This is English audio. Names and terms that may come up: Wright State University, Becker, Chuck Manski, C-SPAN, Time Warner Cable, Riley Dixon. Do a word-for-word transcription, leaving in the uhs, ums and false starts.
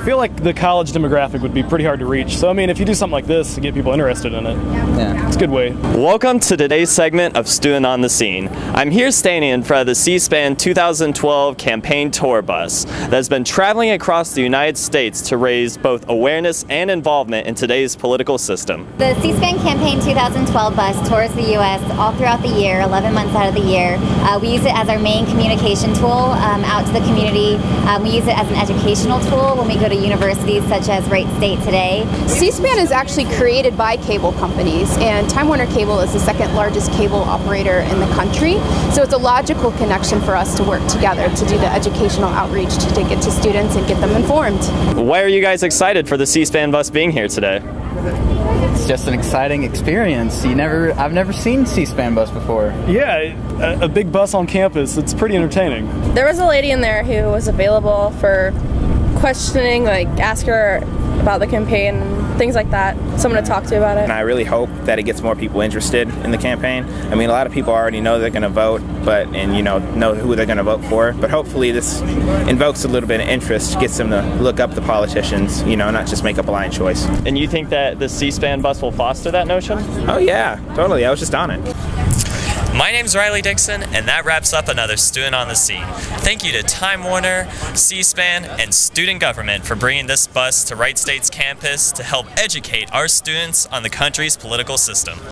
I feel like the college demographic would be pretty hard to reach. So, I mean, if you do something like this to get people interested in it, yeah. It's a good way. Welcome to today's segment of Student on the Scene. I'm here standing in front of the C SPAN two thousand twelve campaign tour bus that has been traveling across the United States to raise both awareness and involvement in today's political system. The C SPAN campaign two thousand twelve bus tours the U S all throughout the year, eleven months out of the year. Uh, we use it as our main communication tool um, out to the community. Um, we use it as an educational tool when we go to universities such as Wright State today. C SPAN is actually created by cable companies, and Time Warner Cable is the second largest cable operator in the country, so it's a logical connection for us to work together to do the educational outreach to take it to students and get them informed. Why are you guys excited for the C SPAN bus being here today? It's just an exciting experience. You never, I've never seen C SPAN bus before. Yeah, a, a big bus on campus. It's pretty entertaining. There was a lady in there who was available for questioning, like ask her about the campaign, things like that, someone to talk to about it. And I really hope that it gets more people interested in the campaign. I mean, a lot of people already know they're going to vote, but and you know know who they're going to vote for. But hopefully this invokes a little bit of interest, gets them to look up the politicians, you know, not just make a blind choice. And you think that the C SPAN bus will foster that notion? Oh yeah, totally. I was just on it. My name's Riley Dixon, and that wraps up another Student on the Scene. Thank you to Time Warner, C SPAN, and student government for bringing this bus to Wright State's campus to help educate our students on the country's political system.